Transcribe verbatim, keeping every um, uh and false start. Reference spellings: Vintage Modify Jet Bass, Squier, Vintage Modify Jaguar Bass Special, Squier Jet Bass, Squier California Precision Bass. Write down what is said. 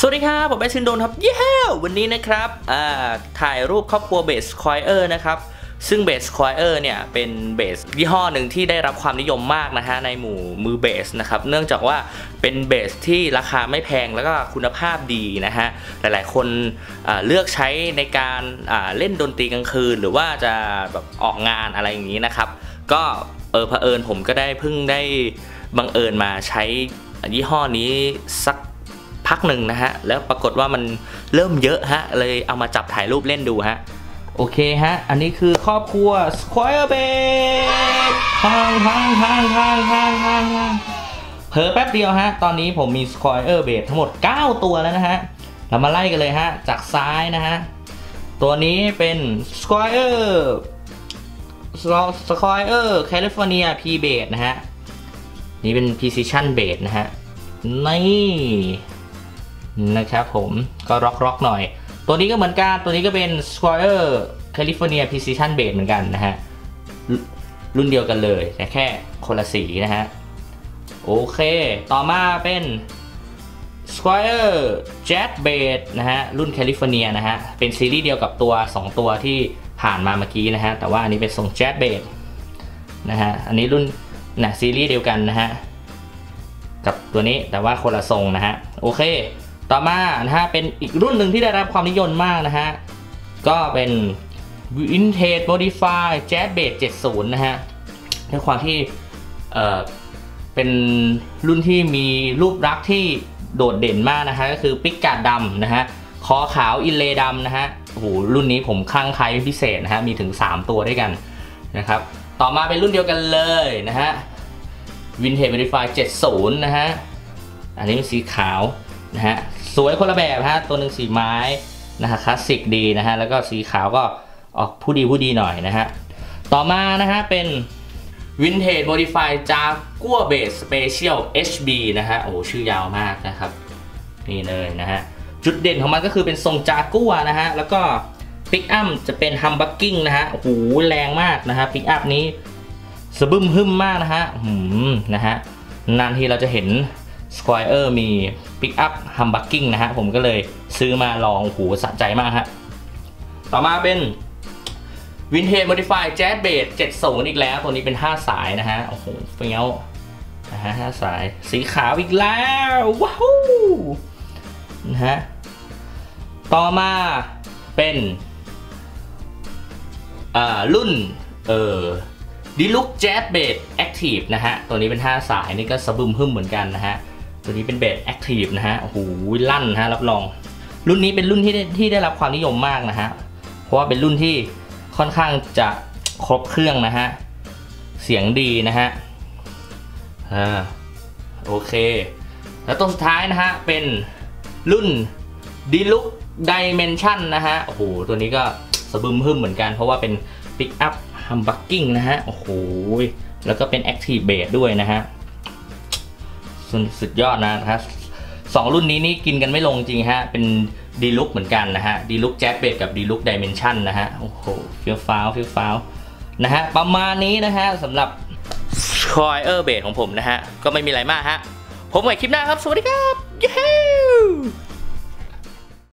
สวัสดีครับผมแบสซินโดนครับเย้ yeah! วันนี้นะครับอ่าถ่ายรูปครอบครัวเบสคอยเออร์นะครับซึ่งเบสคอยเออร์เนี่ยเป็นเบสยี่ห้อหนึ่งที่ได้รับความนิยมมากนะฮะในหมู่มือเบสนะครับเนื่องจากว่าเป็นเบสที่ราคาไม่แพงแล้วก็คุณภาพดีนะฮะหลายๆคนเลือกใช้ในการเล่นดนตรีกลางคืนหรือว่าจะแบบออกงานอะไรอย่างนี้นะครับก็เออเผอิญผมก็ได้เพิ่งได้บังเอิญมาใช้ยี่ห้อนี้สักพักหนึ่งนะฮะแล้วปรากฏว่ามันเริ่มเยอะฮะเลยเอามาจับถ่ายรูปเล่นดูฮะโอเคฮะอันนี้คือครอบครัว Squier Bass พังพังพังพังพังพังเพิ่มแป๊บเดียวฮะตอนนี้ผมมี Squier Bass ทั้งหมดเก้าตัวแล้วนะฮะเรามาไล่กันเลยฮะจากซ้ายนะฮะตัวนี้เป็น Squier Squier California P Bass นะฮะนี่เป็น Precision Bass นะฮะนี่นะครับผมก็ร็อกๆหน่อยตัวนี้ก็เหมือนกันตัวนี้ก็เป็น Squier California Precision Bass เหมือนกันนะฮะรุ่นเดียวกันเลยแต่แค่คนละสีนะฮะโอเคต่อมาเป็น Squier Jet Bass นะฮะรุ่น California นะฮะเป็นซีรีส์เดียวกับตัวสองตัวที่ผ่านมาเมื่อกี้นะฮะแต่ว่าอันนี้เป็นทรง Jet Bass นะฮะอันนี้รุ่นนะซีรีส์เดียวกันนะฮะกับตัวนี้แต่ว่าคนละทรงนะฮะโอเคต่อมานะฮะเป็นอีกรุ่นหนึ่งที่ได้รับความนิยมมากนะฮะก็เป็น Vintage Modify Jet Bass เจ็ดสิบนะฮะด้วยความที่เอ่อเป็นรุ่นที่มีรูปลักษณ์ที่โดดเด่นมากนะฮะก็คือปิกการ์ดดำนะฮะคอขาวอินเลย์ดำนะฮะโอ้โหรุ่นนี้ผมคลั่งไคล้พิเศษนะฮะมีถึงสามตัวด้วยกันนะครับต่อมาเป็นรุ่นเดียวกันเลยนะฮะ Vintage Modify เจ็ดสิบนะฮะอันนี้เป็นสีขาวนะฮะสวยคนละแบบฮะตัวหนึ่งสีไม้นะฮะคลาสสิกดีนะฮะแล้วก็สีขาวก็ออกผู้ดีผู้ดีหน่อยนะฮะต่อมานะฮะเป็น Vintage Modify Jaguar Bass Special เอช บี นะฮะโอ้ชื่อยาวมากนะครับนี่เลยนะฮะจุดเด่นของมันก็คือเป็นทรง Jaguar นะฮะแล้วก็พิกอัพจะเป็น Humbucking นะฮะโอ้โหแรงมากนะฮะพิกอัพนี้สะบึมหึ่มมากนะฮะหืมนะฮะนานทีเราจะเห็นSquier มี Pick Up Humbucking นะฮะผมก็เลยซื้อมาลองหูสะใจมากฮะต่อมาเป็น Vintage Modify Jet Bass เจ็ดสิบอีกแล้วตัวนี้เป็นห้าสายนะฮะโอ้โหเฟี้ยวนะฮะห้าสายสีขาวอีกแล้วว้าวนะฮะต่อมาเป็นอ่ารุ่นเอ่อดีลุกแจ๊สเบสแอคทีฟนะฮะตัวนี้เป็นห้าสายนี่ก็สะบึมหึ่มเหมือนกันนะฮะตัวนี้เป็นเบสแอคทีฟนะฮะโอ้โหลั่นฮะรับรองรุ่นนี้เป็นรุ่นที่ที่ได้รับความนิยมมากนะฮะเพราะว่าเป็นรุ่นที่ค่อนข้างจะครบเครื่องนะฮะเสียงดีนะฮะอ่าโอเคแล้วตัวสุดท้ายนะฮะเป็นรุ่นดีลุกไดเมนชั่นนะฮะโอ้โหตัวนี้ก็สะบึมหึ่มเหมือนกันเพราะว่าเป็นปิกอัพฮัมบักกิ้งนะฮะโอ้โหแล้วก็เป็นแอคทีฟเบสด้วยนะฮะสุดยอดนะครับสองรุ่นนี้นี่กินกันไม่ลงจริงฮะเป็นดีลุกเหมือนกันนะฮะดีลุกแจ็คเบสกับดีลุกไดเมนชั่นนะฮะโอ้โหฟิลฟ้าวฟิลฟ้าวนะฮะประมาณนี้นะฮะสำหรับ Squier เบสของผมนะฮะก็ไม่มีอะไรมากฮะผมไว้คลิปหน้าครับสวัสดีครับ